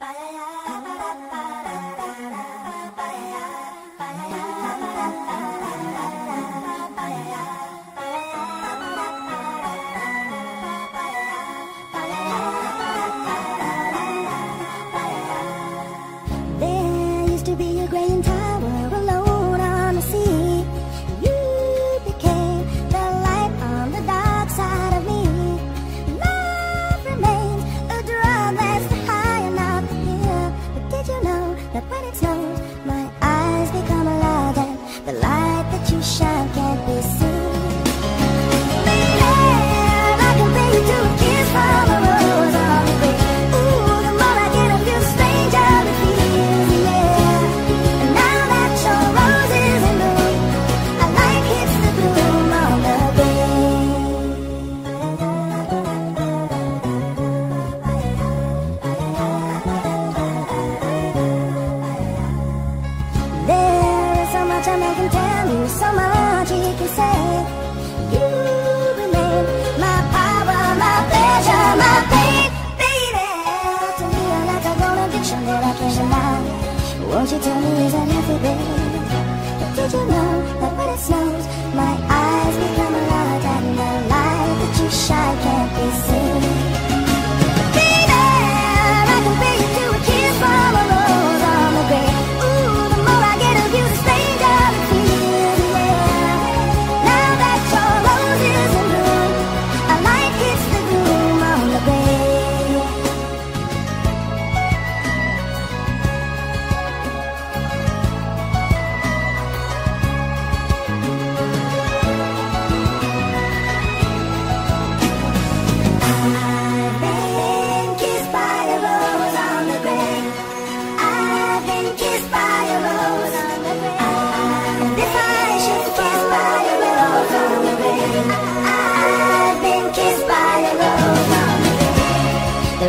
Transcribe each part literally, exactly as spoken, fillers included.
There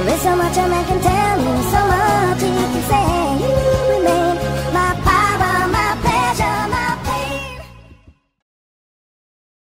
is so much a man can tell you, so much he can say.